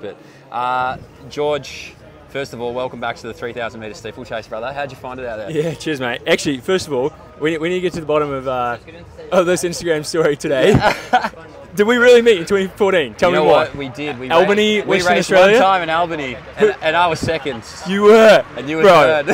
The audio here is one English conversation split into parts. But George, first of all, welcome back to the 3,000 metre steeplechase, brother. How'd you find it out there? Yeah, cheers, mate. Actually, first of all, we need to get to the bottom of this Instagram story today. Did we really meet in 2014? Tell me what. We did. We Albany, raced, Western we raced Australia. One time in Albany, and I was second. You were, and you were third.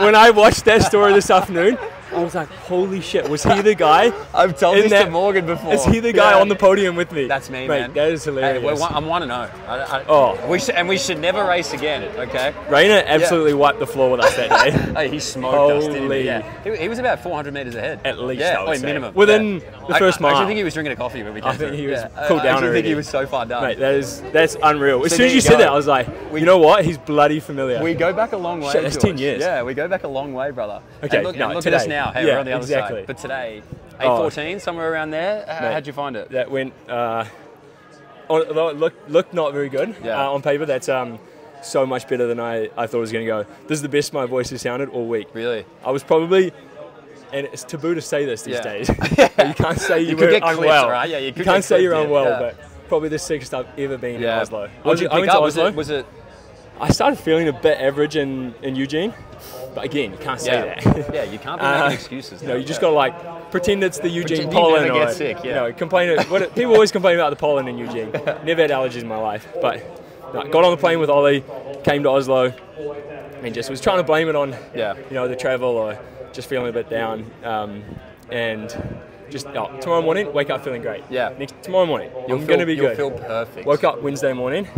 When I watched that story this afternoon, I was like, holy shit, was he the guy? I've told this to Morgan before. Is he the guy on the podium with me? That's me, man. That is hilarious. Hey, I'm 1-0. Oh. We should never race again, okay? Rainer absolutely wiped the floor with us that day. Hey, he smoked us, didn't he? Yeah. He was about 400 metres ahead. At least, I would say. Minimum. Within the first mile. I actually think he was drinking a coffee when we came through. I think he was cooled down already. I think he was so far done. Mate, that's unreal. As soon as you said that, I was like, you know what? He's bloody familiar. We go back a long way, George. That's 10 years. Yeah, we go back a long way, brother. Okay, no, today. Now, hey, we're on the other side. But today, 8:14, somewhere around there. How'd you find it? That went, although it looked not very good on paper. That's so much better than I thought it was going to go. This is the best my voice has sounded all week. Really? I was probably, and it's taboo to say this these days. You can't say you were unwell. Clipped, right? Yeah, you can't say you're unwell, but probably the sickest I've ever been in Oslo. I went to Oslo. I started feeling a bit average in Eugene. But again, you can't say that. Yeah, you can't be making excuses. No, you just got to like pretend it's the Eugene pollen. Never get sick, you know, complain. People always complain about the pollen in Eugene. Never had allergies in my life. But no, got on the plane with Ollie, came to Oslo, and just was trying to blame it on the travel or just feeling a bit down. And just tomorrow morning, wake up feeling great. Yeah. Tomorrow morning, I'm going to be good. You'll feel perfect. Woke up Wednesday morning,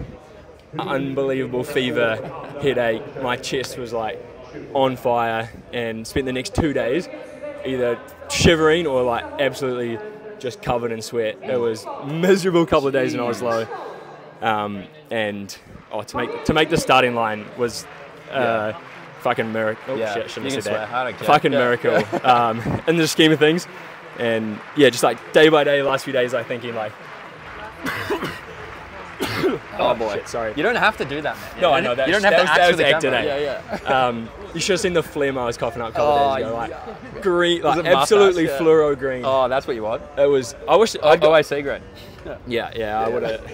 unbelievable fever, headache. My chest was like on fire, and spent the next 2 days either shivering or like absolutely just covered in sweat. It was a miserable couple of days in Oslo, and to make the starting line was fucking miracle. Oh, shit, shouldn't have said that. Fucking miracle in the scheme of things, and yeah, just like day by day, last few days, like thinking like. Oh boy, shit, sorry. You don't have to do that, man. No, I know. You don't have to actually act today. Yeah. You should have seen the phlegm I was coughing out a couple of days ago. Like green, like absolutely fluoro green. Oh, that's what you want. It was. I wish. I'd go AC green. Yeah. I would have.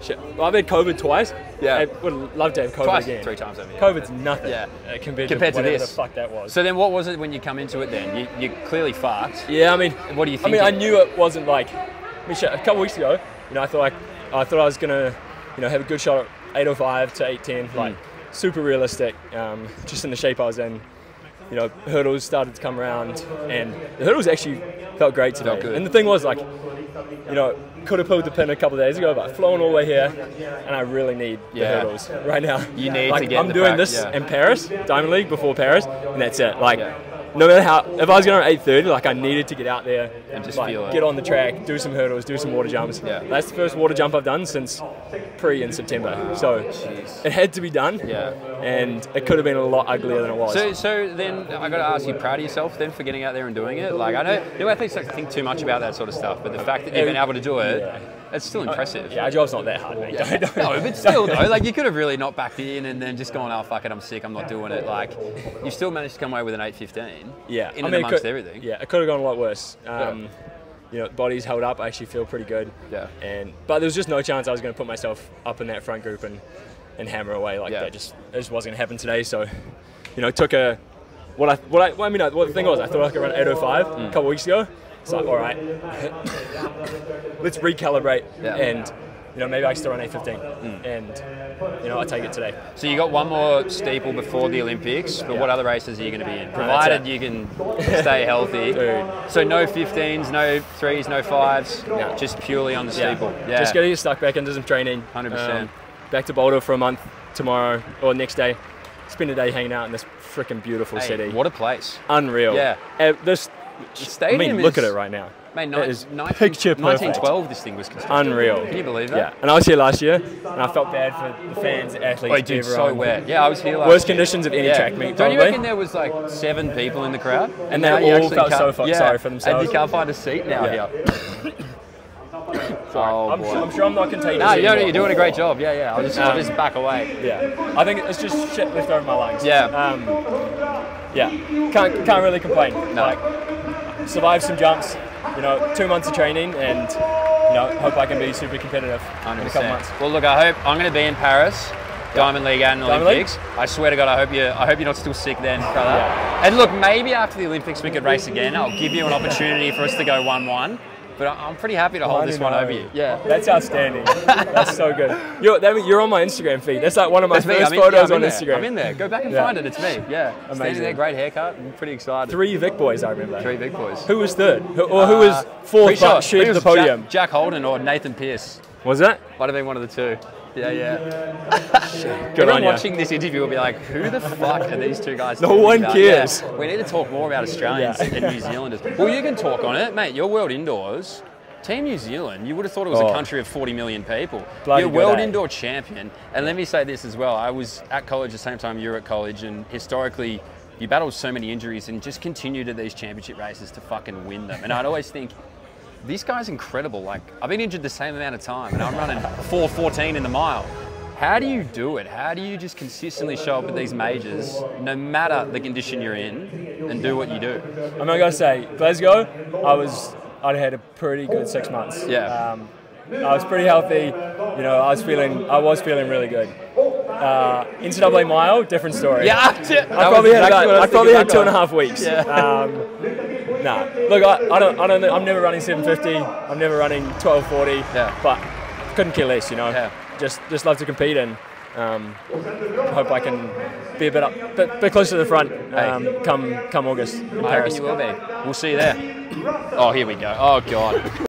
Shit. Well, I've had COVID twice. Yeah. I would love to have COVID again. 3 times over. Yeah. COVID's nothing. Yeah. Compared to whatever the fuck that was. So then, what was it when you come into it? Then you clearly fucked. Yeah. I mean, what do you think? I mean, I knew it wasn't like. I mean, shit, a couple weeks ago, you know, I thought I was gonna. You know, have a good shot at 8:05 to 8:10, like super realistic, just in the shape I was in. You know, hurdles started to come around, and the hurdles actually felt great today. And the thing was, like, you know, could have pulled the pin a couple of days ago, but I've flown all the way here, and I really need the hurdles right now. You need to get. I'm doing this in Paris, Diamond League before Paris, and that's it. Like, no matter how, if I was going at 8:30, like I needed to get out there and just like, feel it. Get on the track, do some hurdles, do some water jumps. Yeah. That's the first water jump I've done since in September. Wow. So it had to be done. Yeah. And it could have been a lot uglier than it was. So then I got to ask, you proud of yourself then for getting out there and doing it? Like I know athletes don't think too much about that sort of stuff, but the fact that you've been able to do it, it's still impressive. Yeah, our job's not that hard, mate. Yeah. No, but still though, like you could have really not backed in and then just gone, oh fuck it, I'm sick, I'm not doing it. Like you still managed to come away with an 8:15. Yeah, in and amongst everything. Yeah, it could have gone a lot worse. You know, body's held up. I actually feel pretty good. Yeah. But there was just no chance I was going to put myself up in that front group and hammer away like that. It just wasn't going to happen today. So, you know, took a the thing was I thought I could run 8:05 a couple weeks ago. It's like all right, let's recalibrate and. You know, maybe I can still run 8:15, and you know, I take it today. So you got one more steeple before the Olympics, but what other races are you going to be in? Provided you can stay healthy. Dude. So no 15s, no 3s, no 5s, just purely on the steeple. Yeah. Just getting stuck back into some training. 100%. Back to Boulder for a month tomorrow or next day. Spend a day hanging out in this freaking beautiful city. What a place! Unreal. Yeah. This stadium. I mean, look at it right now. Mate, it is 1912 this thing was constructed. Unreal. Can you believe that? Yeah. And I was here last year, and I felt bad for the fans, athletes, everyone. So wet. Yeah, I was here last year. Worst conditions of any track meet, probably. Don't you reckon there was like 7 people in the crowd? And they all felt so fucking sorry for themselves. And you can't find a seat now here. Oh, I'm sure I'm not contagious. No, you're doing a great job. Yeah. I'll just back away. Yeah. I think it's just shit left over my lungs. Yeah. Can't really complain. No. Like, survived some jumps. You know, 2 months of training and hope I can be super competitive 100%. In a couple months. Well, look, I hope I'm going to be in Paris, Diamond League and Olympics. I swear to God, I hope you're not still sick then, brother. Yeah. And look, maybe after the Olympics we could race again. I'll give you an opportunity for us to go 1-1. But I'm pretty happy to hold this one over you. Yeah, that's outstanding. That's so good. You're on my Instagram feed. That's like one of my first photos on Instagram. I'm in there. Go back and find it. It's me. Yeah, amazing. Standing there, great haircut. I'm pretty excited. 3 Vic boys, I remember. 3 Vic boys. Who was third? Or who was fourth? Who was the podium? Jack Holden or Nathan Pierce. Was it? Might have been one of the two. Yeah, yeah. Everyone watching this interview will be like, who the fuck are these two guys? No one cares. Yeah. We need to talk more about Australians and New Zealanders. Well, you can talk on it, mate. Your World Indoors, Team New Zealand, you would have thought it was a country of 40 million people. You're World Indoor champion. And let me say this as well. I was at college the same time you were at college, and historically, you battled so many injuries and just continued at these championship races to fucking win them. And I'd always think, this guy's incredible. Like, I've been injured the same amount of time and I'm running 4:14 in the mile. How do you do it? How do you just consistently show up at these majors, no matter the condition you're in, and do what you do? I'm not gonna say, Glasgow, I'd had a pretty good 6 months. Yeah. I was pretty healthy. You know, I was feeling really good. NCAA mile, different story. Yeah. I probably had 2.5 weeks. Yeah. Nah, look, I don't know, I'm never running 750, I'm never running 1240, but couldn't care less, you know. Yeah. Just love to compete, and hope I can be a bit closer to the front come August in Paris. I reckon you will be. We'll see you there. Oh, here we go. Oh, God.